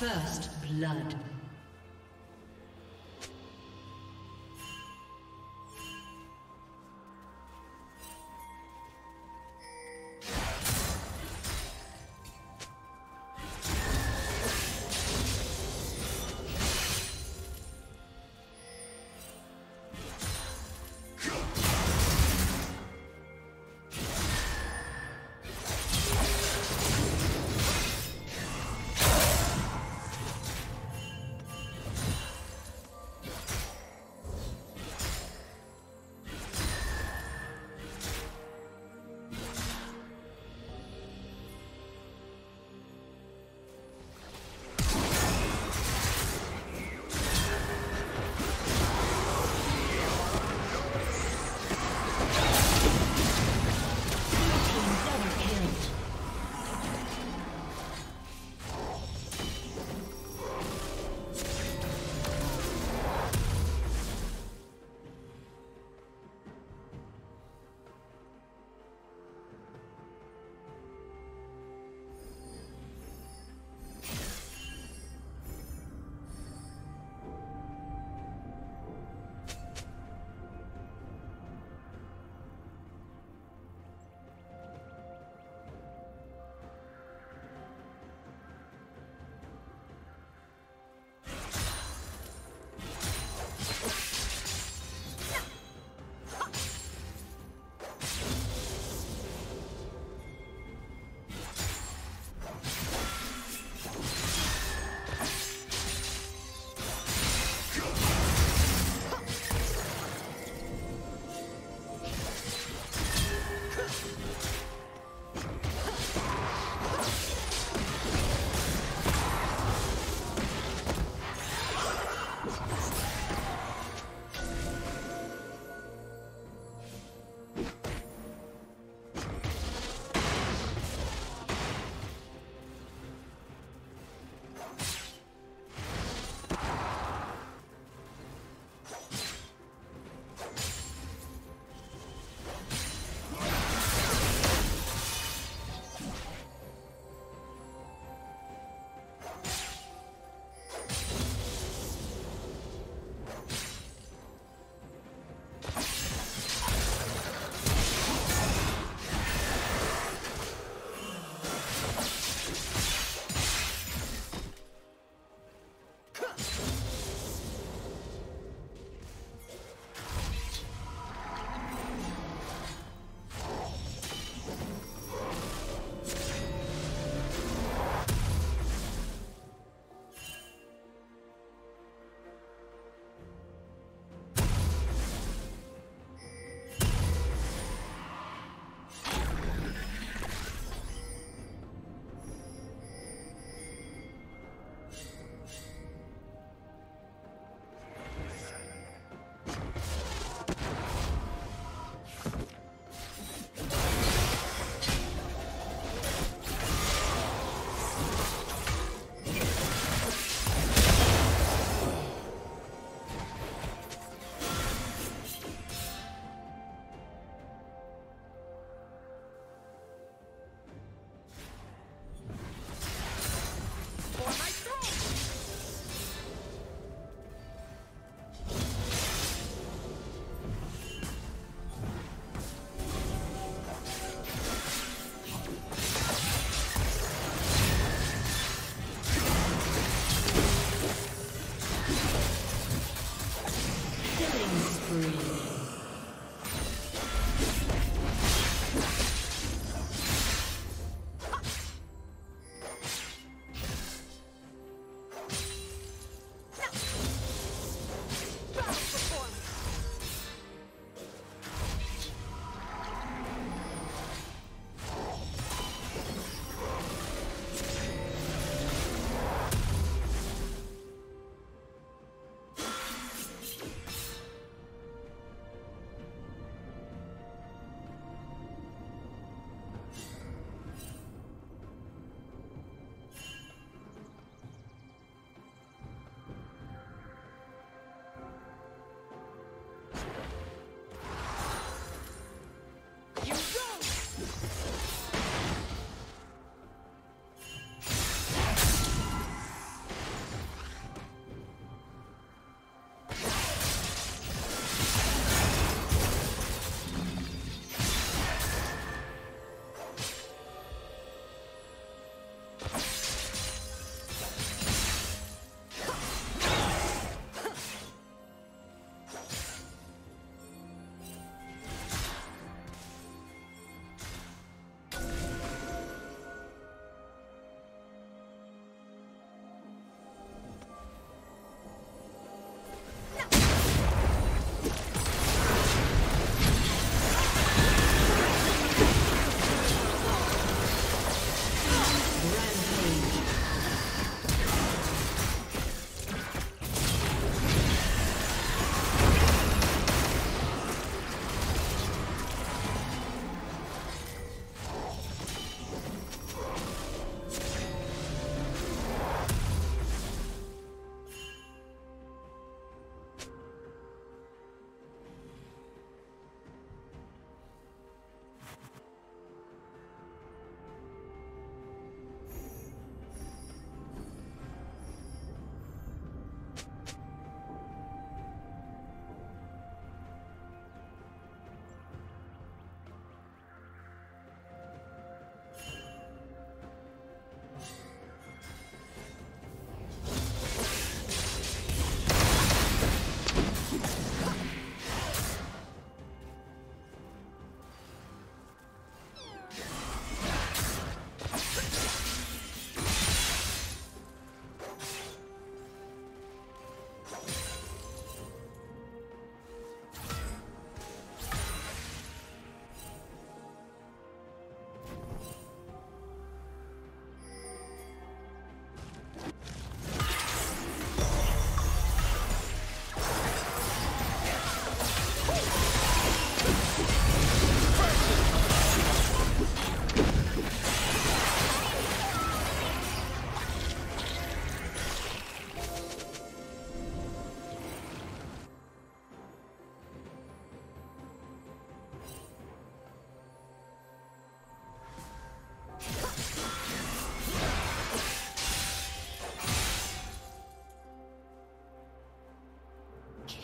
First blood.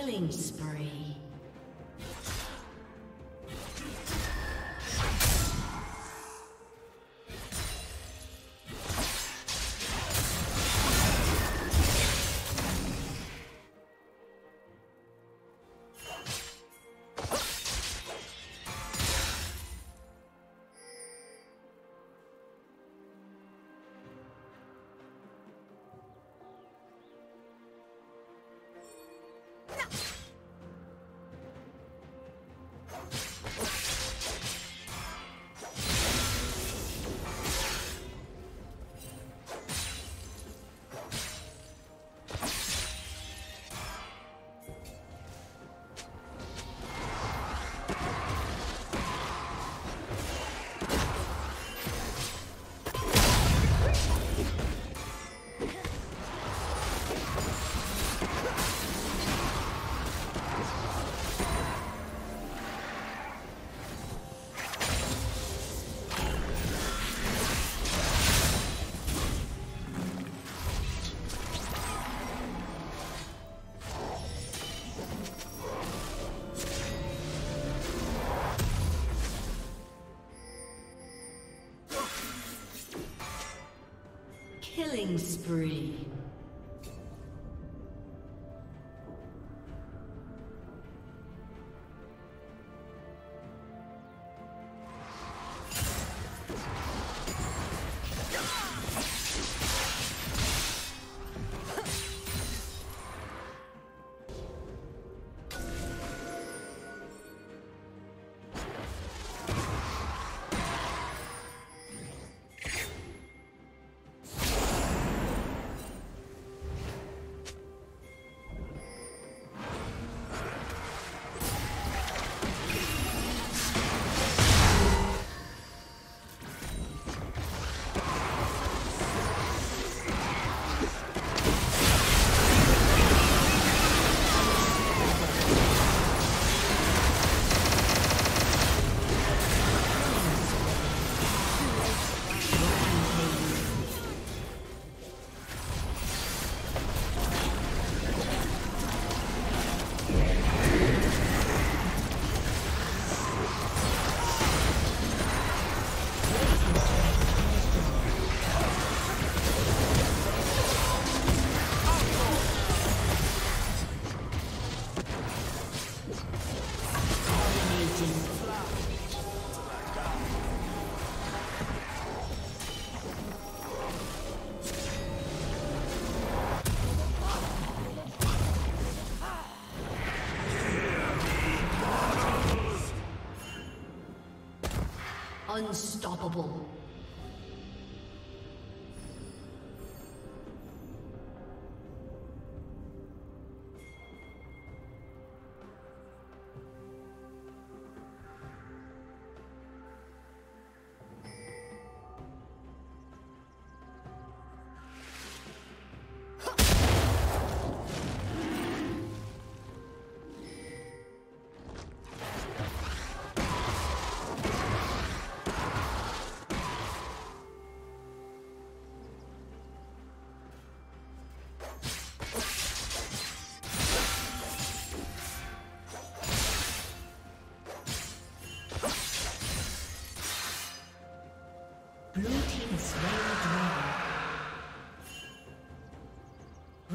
Killing spree. Killing spree. Unstoppable.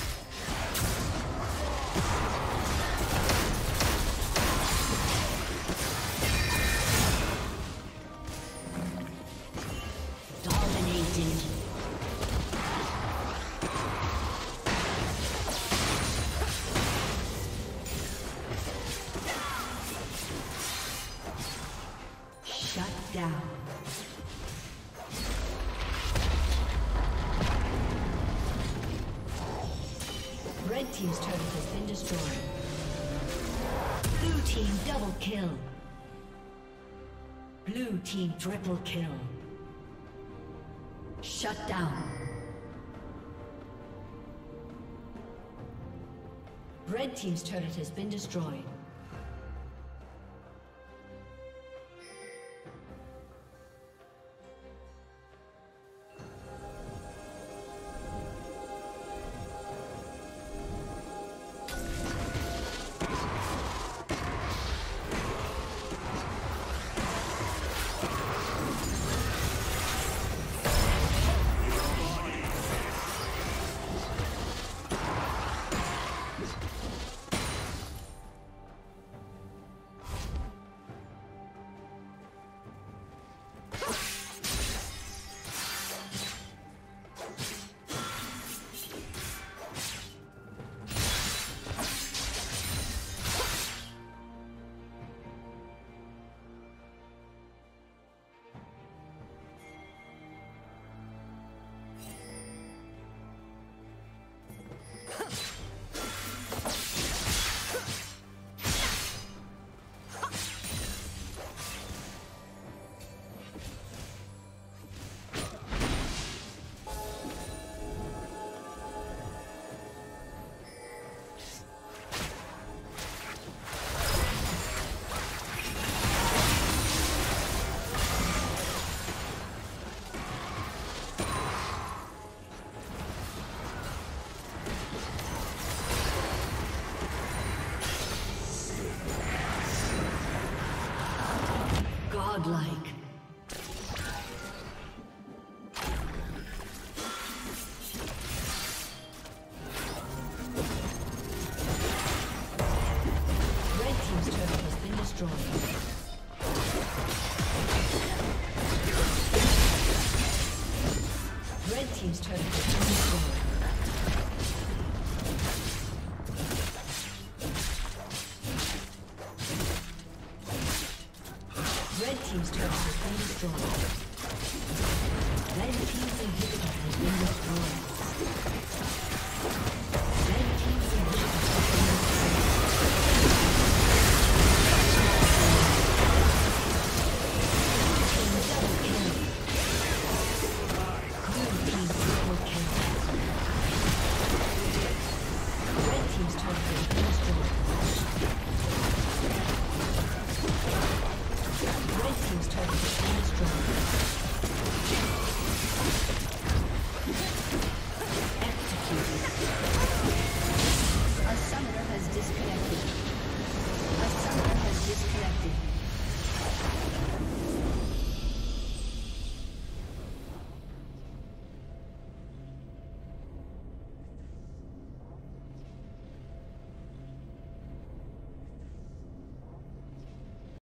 Team's turret has been destroyed. Blue team double kill. Blue team triple kill. Shut down. Red team's turret has been destroyed. Godlike. Red team's inhibitor has been destroyed.